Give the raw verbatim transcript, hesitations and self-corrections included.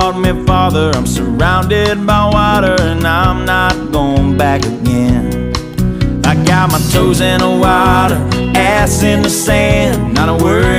Lord, my Father, I'm surrounded by water, and I'm not going back again. I got my toes in the water, ass in the sand, not a worry